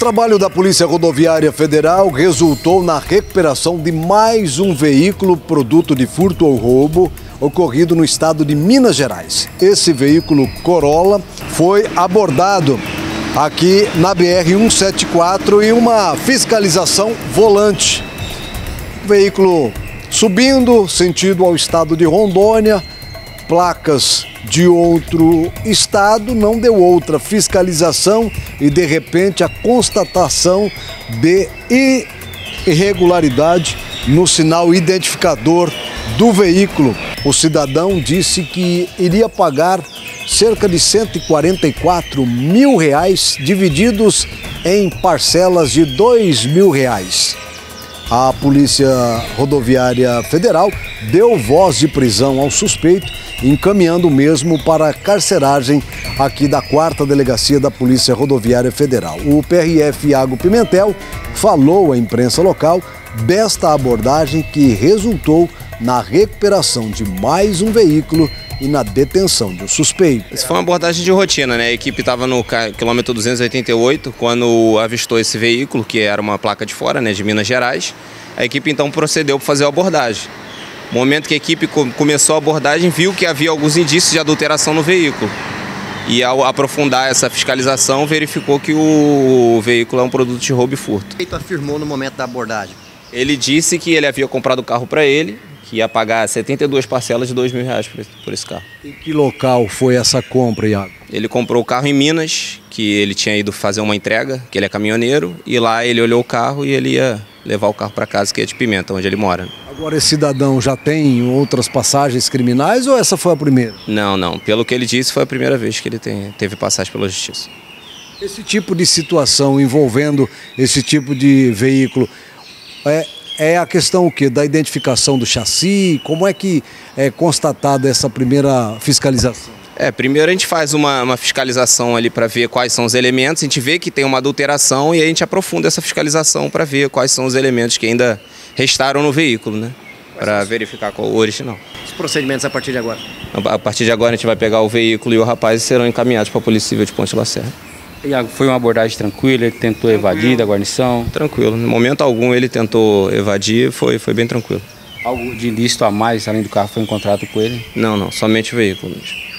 trabalho da Polícia Rodoviária Federal resultou na recuperação de mais um veículo produto de furto ou roubo ocorrido no estado de Minas Gerais. Esse veículo Corolla foi abordado aqui na BR-174 e uma fiscalização volante. O veículo subindo sentido ao estado de Rondônia, placas de outro estado, não deu outra fiscalização e de repente a constatação de irregularidade no sinal identificador do veículo. O cidadão disse que iria pagar cerca de R$ 144 mil divididos em parcelas de R$ 2.000. A Polícia Rodoviária Federal deu voz de prisão ao suspeito, encaminhando o mesmo para a carceragem aqui da 4ª Delegacia da Polícia Rodoviária Federal. O PRF Iago Pimentel falou à imprensa local desta abordagem que resultou na recuperação de mais um veículo e na detenção de um suspeito. Isso foi uma abordagem de rotina, né? A equipe estava no quilômetro 288 quando avistou esse veículo, que era uma placa de fora, né, de Minas Gerais. A equipe então procedeu para fazer a abordagem. No momento que a equipe começou a abordagem, viu que havia alguns indícios de adulteração no veículo. E ao aprofundar essa fiscalização, verificou que o veículo é um produto de roubo e furto. O suspeito afirmou no momento da abordagem? Ele disse que ele havia comprado o carro para ele, que ia pagar 72 parcelas de R$ 2.000 por esse carro. E que local foi essa compra, Iago? Ele comprou o carro em Minas, que ele tinha ido fazer uma entrega, que ele é caminhoneiro, e lá ele olhou o carro e ele ia levar o carro para casa, que é de Pimenta, onde ele mora. Agora, esse cidadão já tem outras passagens criminais ou essa foi a primeira? Não, não. Pelo que ele disse, foi a primeira vez que ele teve passagem pela justiça. Esse tipo de situação envolvendo esse tipo de veículo é a questão o quê? Da identificação do chassi? Como é que é constatada essa primeira fiscalização? Primeiro a gente faz uma fiscalização ali para ver quais são os elementos, a gente vê que tem uma adulteração e aí a gente aprofunda essa fiscalização para ver quais são os elementos que ainda restaram no veículo, né? Para verificar qual o original. Os procedimentos a partir de agora? A partir de agora a gente vai pegar o veículo e o rapaz e serão encaminhados para a Polícia Civil de Ponte Lacerda. Iago, foi uma abordagem tranquila, ele tentou evadir da guarnição? Tranquilo, no momento algum ele tentou evadir, foi bem tranquilo. Algo de ilícito a mais além do carro foi encontrado com ele? Não, somente o veículo mesmo.